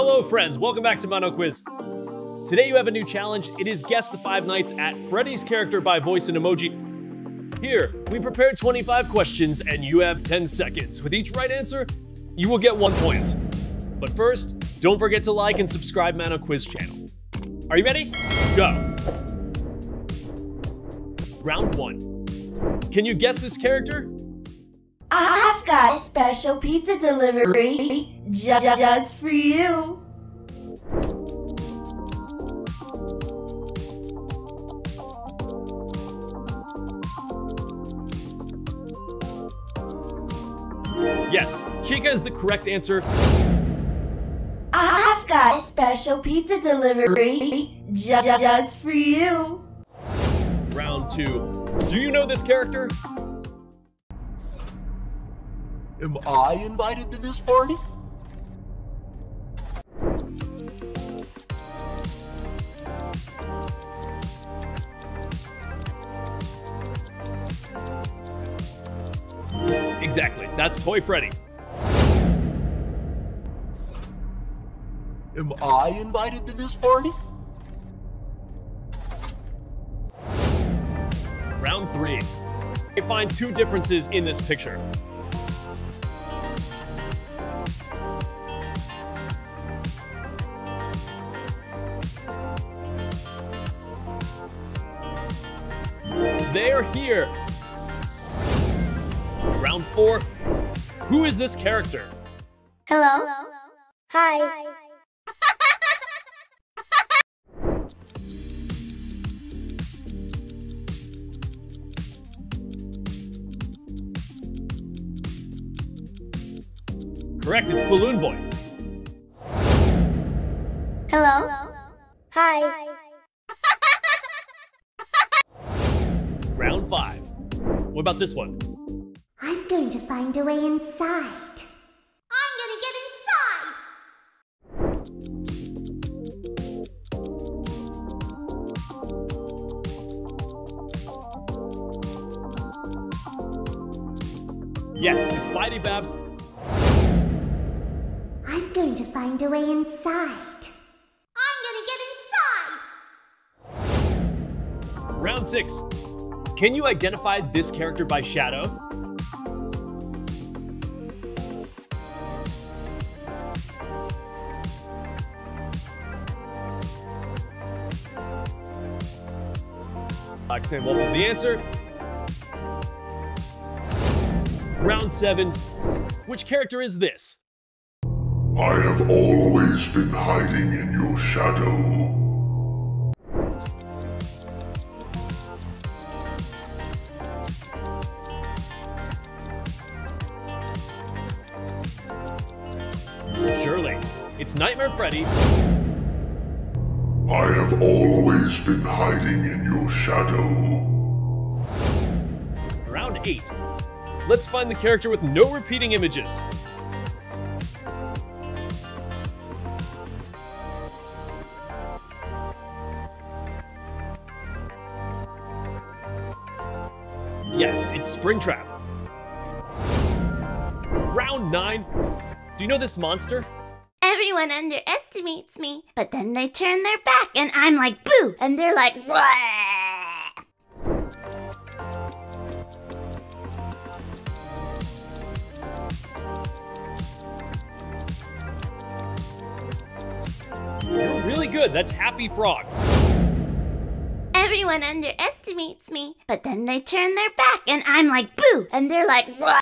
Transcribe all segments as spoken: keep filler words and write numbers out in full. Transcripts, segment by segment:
Hello friends, welcome back to Mano Quiz. Today you have a new challenge. It is guess the Five Nights at Freddy's character by voice and emoji. Here, we prepared twenty-five questions and you have ten seconds. With each right answer, you will get one point. But first, don't forget to like and subscribe Mano Quiz channel. Are you ready? Go. Round one. Can you guess this character? I've got a special pizza delivery ju just for you. Yes, Chica is the correct answer. I've got a special pizza delivery ju just for you. Round two. Do you know this character? Am I invited to this party? Exactly, that's Toy Freddy. Am I invited to this party? Round three. You find two differences in this picture. They're here. Round four. Who is this character? Hello. Hello. Hi. Hi. Correct, it's Balloon Boy. Hello. Hello. Hi. Hi. Round five. What about this one? I'm going to find a way inside. I'm gonna get inside. Yes, it's Spidey Babs. I'm going to find a way inside. I'm gonna get inside. Round six. Can you identify this character by shadow? Roxanne, what was the answer? Round seven. Which character is this? I have always been hiding in your shadow. It's Nightmare Freddy. I have always been hiding in your shadow. Round eight. Let's find the character with no repeating images. Yes, it's Springtrap. Round nine. Do you know this monster? Everyone underestimates me, but then they turn their back and I'm like, boo! And they're like, "Wah!" You're really good, that's Happy Frog. Everyone underestimates me, but then they turn their back and I'm like, boo! And they're like, "Wah!"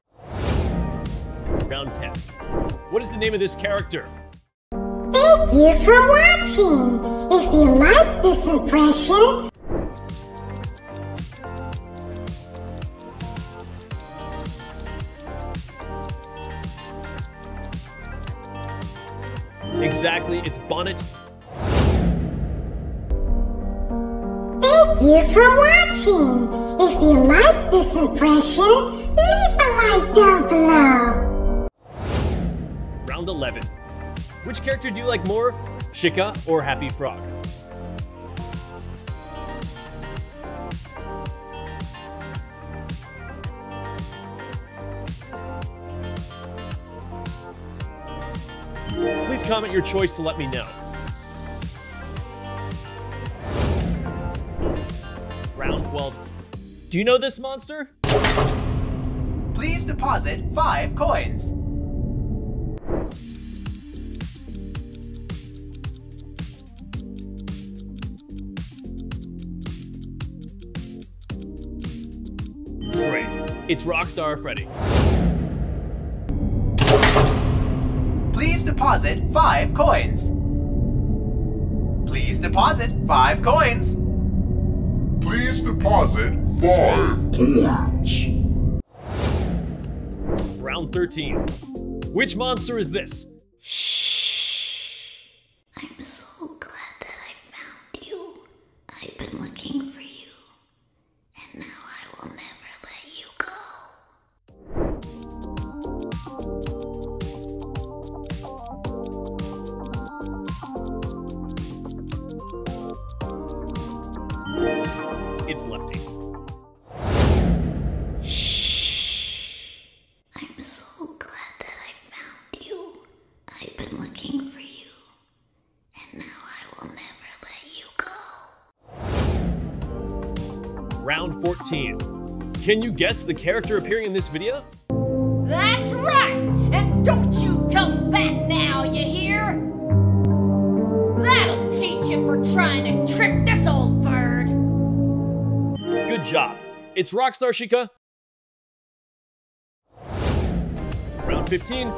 Round ten. What is the name of this character? Thank you for watching! If you like this impression, exactly, it's Bonnet. Thank you for watching! If you like this impression, leave a like down below! Round eleven. Which character do you like more, Chica or Happy Frog? Please comment your choice to let me know. Round twelve. Do you know this monster? Please deposit five coins. Great. It's Rockstar Freddy. Please deposit five coins. Please deposit five coins. Please deposit five coins. Round thirteen. Which monster is this? Shh. I'm so glad that I found you. I've been looking for you. And now I will never let you go. It's Lefty. Shh. I'm so glad that I found you. I've been looking for you. And now I will never let you go. Round fourteen. Can you guess the character appearing in this video? That's right! And don't you come back now, you hear? That'll teach you for trying to trick this old bird. Good job. It's Rockstar Chica. Round fifteen.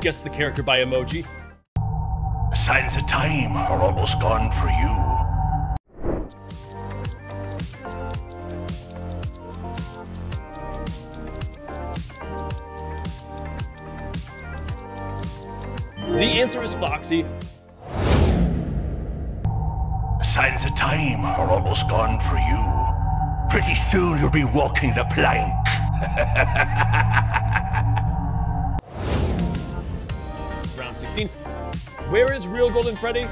Guess the character by emoji. The signs of time are almost gone for you. The answer is Foxy. The signs of time are almost gone for you. Pretty soon you'll be walking the plank. Round sixteen. Where is real Golden Freddy?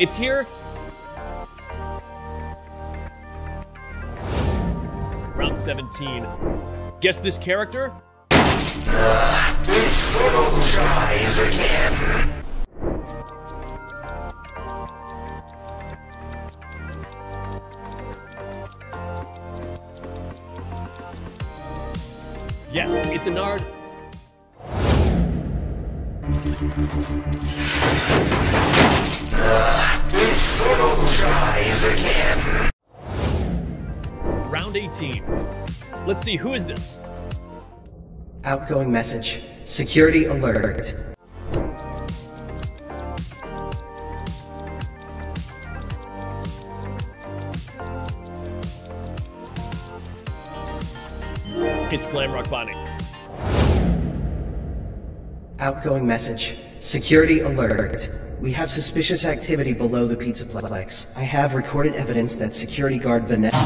It's here. Round seventeen. Guess this character? Ah, this fool tries again. Yes, it's a Nard. Ah, this fool tries again. Round eighteen. Let's see, who is this? Outgoing message. Security alert. It's Glamrock Bonnie. Outgoing message. Security alert. We have suspicious activity below the pizza plex. I have recorded evidence that security guard Vanessa.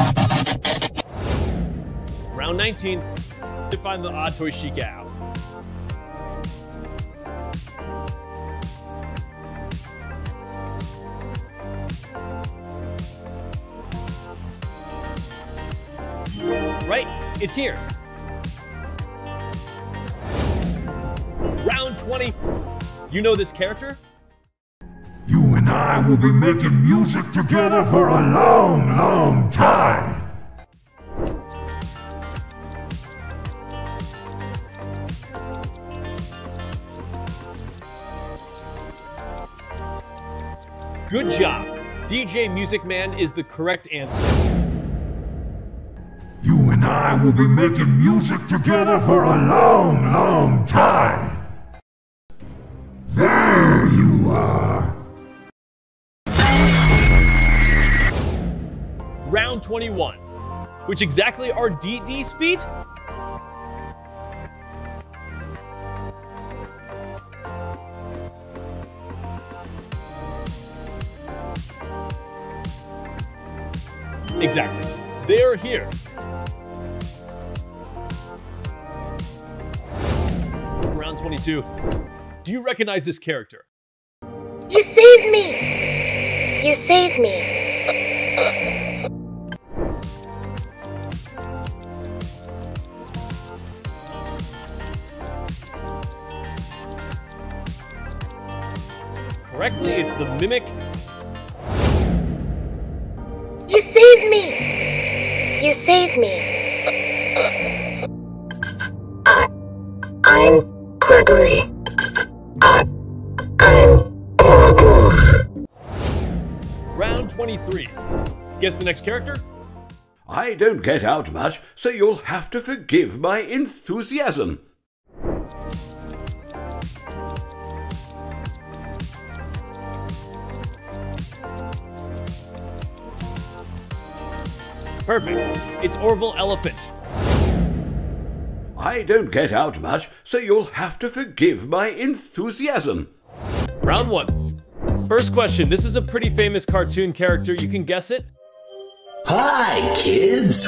Round nineteen, to find the odd toy Chica out. Right, it's here. Round twenty, you know this character? You and I will be making music together for a long, long time. Good job. D J Music Man is the correct answer. You and I will be making music together for a long, long time. There you are. Round twenty-one. Which exactly are Dee Dee's feet? Exactly. They are here. Round twenty-two. Do you recognize this character? You see? saved me! You saved me. Correctly, it's the Mimic. You saved me! You saved me. I, I'm Gregory. I, I'm Gregory. Round twenty-three. Guess the next character? I don't get out much, so you'll have to forgive my enthusiasm. Perfect. It's Orville Elephant. I don't get out much, so you'll have to forgive my enthusiasm. Round one. First question. This is a pretty famous cartoon character. You can guess it. Hi, kids.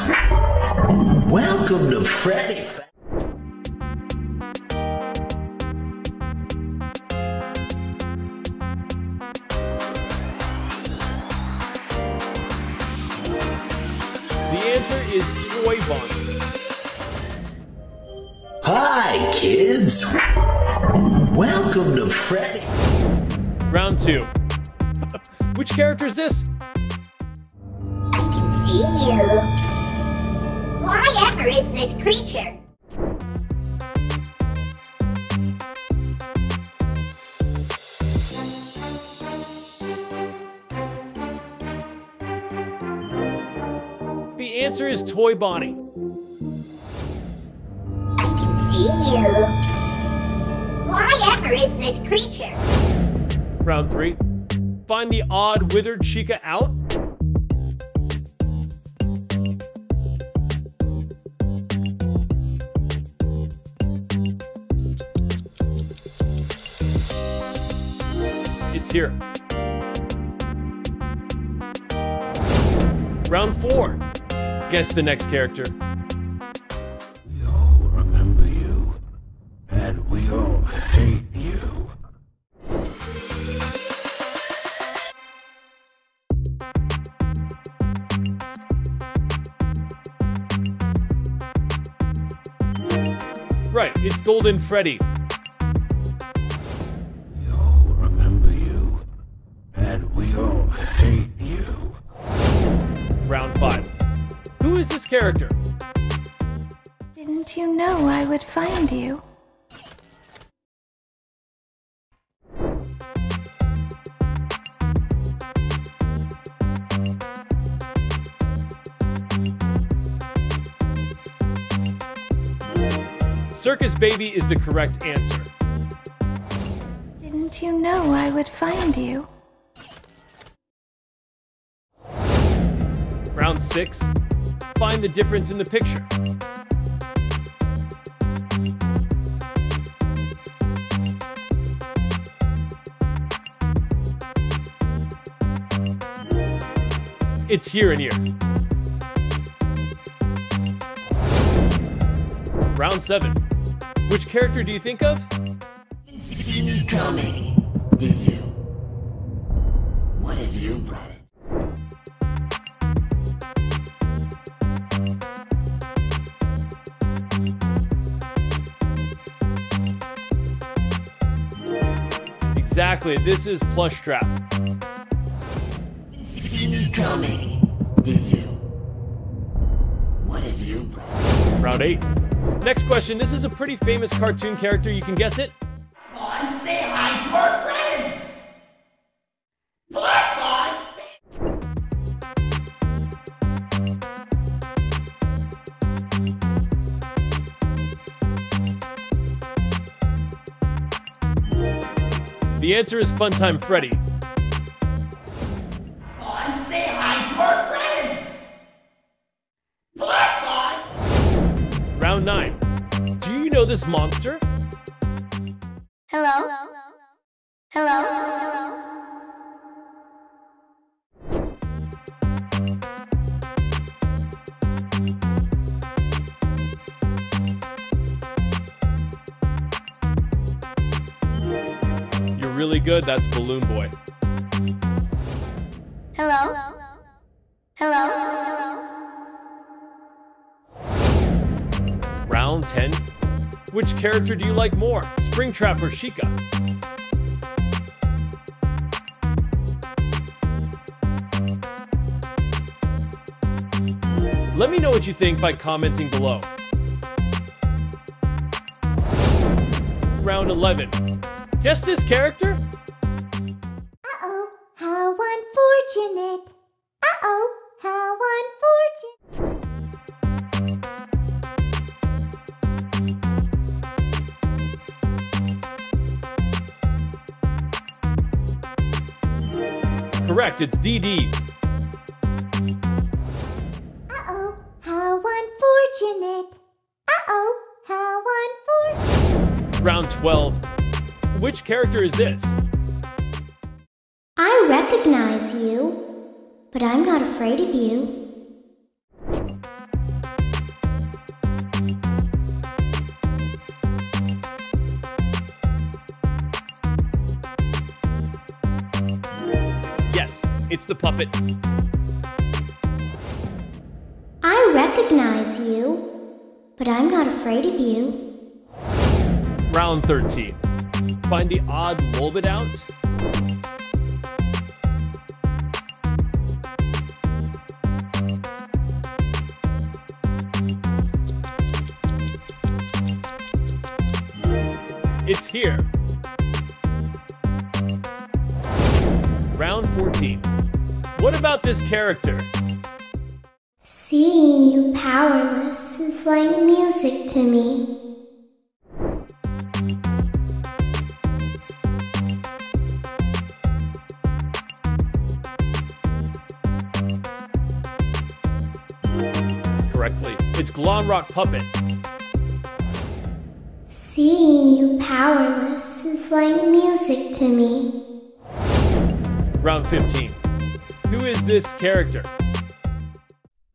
Welcome to Freddy Fa- is Toy Bonnie. Hi, kids. Welcome to Freddy. Round two. Which character is this? I can see you. Why ever is this creature? The answer is Toy Bonnie. I can see you. Why ever is this creature? Round three. Find the odd withered Chica out. It's here. Round four. Guess the next character. We all remember you, and we all hate you. Right, it's Golden Freddy. We all remember you, and we all hate you. Round five. Who is this character? Didn't you know I would find you? Circus Baby is the correct answer. Didn't you know I would find you? Round six. Find the difference in the picture. It's here and here. Round seven. Which character do you think of? You see me coming, did you? What have you brought? Exactly, this is Plush Trap. See me coming, did you? What have you brought? Round eight. Next question, this is a pretty famous cartoon character, you can guess it. Come on, say hi to our friends! Black The answer is Funtime Freddy. On, say hi to our friends! Black on! Round nine. Do you know this monster? Hello? Hello? Hello? Hello? Really good, that's Balloon Boy. ten? Which character do you like more, Springtrap or Chica? Let me know what you think by commenting below. Round eleven. Guess this character? Uh-oh, how unfortunate. Uh-oh, how unfortunate. Correct, it's Dee Dee. Uh-oh, how unfortunate. Uh-oh, how unfortunate. Round twelve. Which character is this? I recognize you, but I'm not afraid of you. Yes, it's the puppet. I recognize you, but I'm not afraid of you. Round thirteen. Find the odd Lolbit out. It's here. Round fourteen. What about this character? Seeing you powerless is like music to me. It's Glamrock Puppet. Seeing you powerless is like music to me. Round fifteen. Who is this character?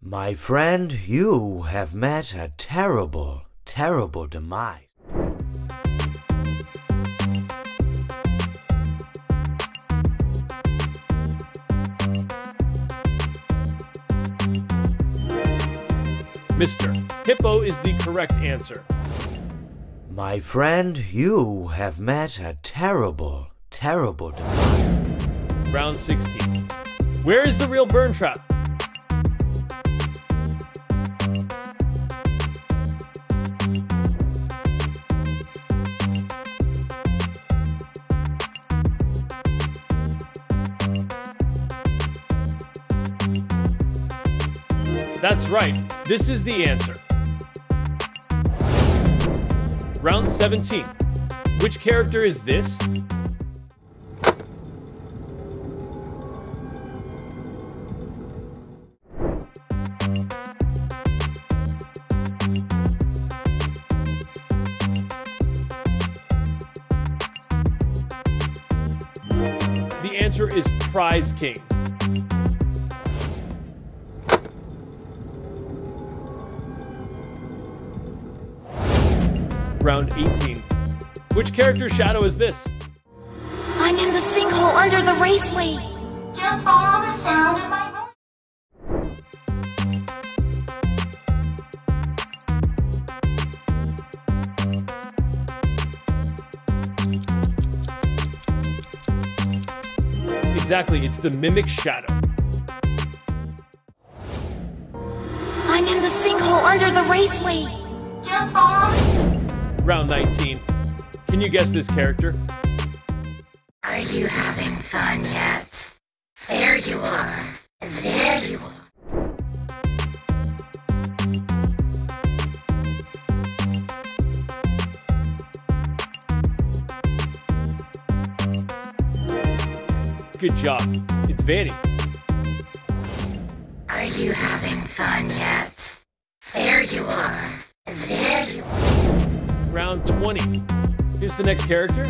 My friend, you have met a terrible, terrible demise. Mister Hippo is the correct answer. My friend, you have met a terrible, terrible demise. Round sixteen. Where is the real Burntrap? That's right. This is the answer. Round seventeen. Which character is this? The answer is Prize King. Round eighteen. Which character's shadow is this? I'm in the sinkhole under the raceway. Just follow the sound of my voice. Exactly, it's the Mimic shadow. I'm in the sinkhole under the raceway. Just follow. Round nineteen. Can you guess this character? Are you having fun yet? There you are. There you are. Good job. It's Vanny. Are you having fun yet? There you are. There you are. Round twenty. Here's the next character.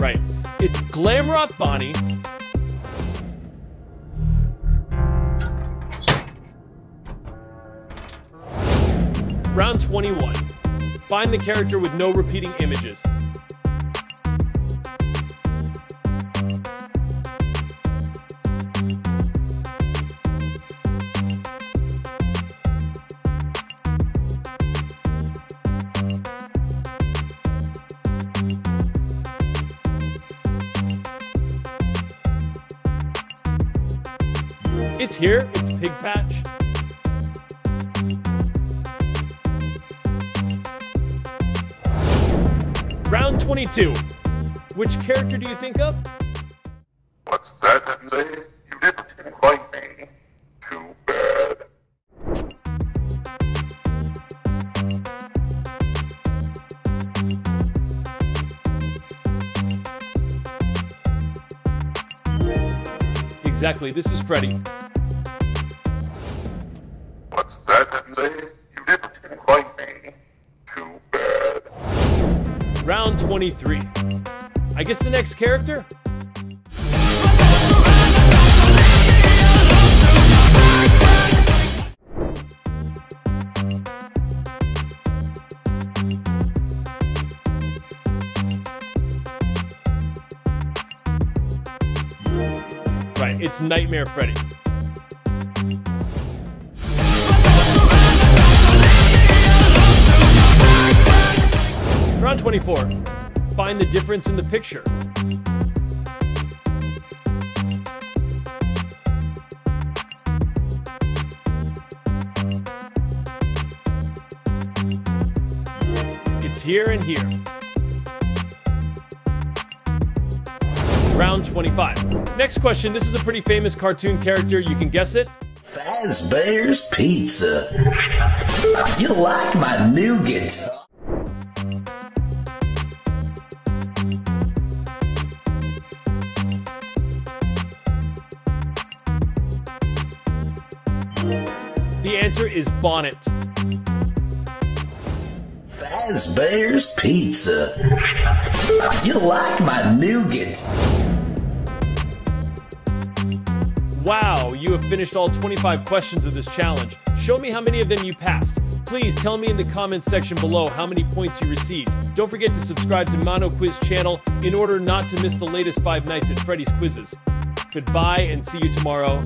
Right. It's Glamrock Bonnie. Round twenty-one. Find the character with no repeating images. It's here, it's Pig Patch. Round twenty-two. Which character do you think of? What's that you say? You didn't invite me. Too bad. Exactly, this is Freddy. Round twenty-three. I guess the next character? Right, it's Nightmare Freddy. Round twenty-four, find the difference in the picture. It's here and here. Round twenty-five. Next question, this is a pretty famous cartoon character, you can guess it. Fazbear's Pizza. You like my new guitar? The answer is Bonnet. Fazbear's Pizza. You like my nougat? Wow, you have finished all twenty-five questions of this challenge. Show me how many of them you passed. Please tell me in the comments section below how many points you received. Don't forget to subscribe to Mano Quiz channel in order not to miss the latest Five Nights at Freddy's quizzes. Goodbye and see you tomorrow.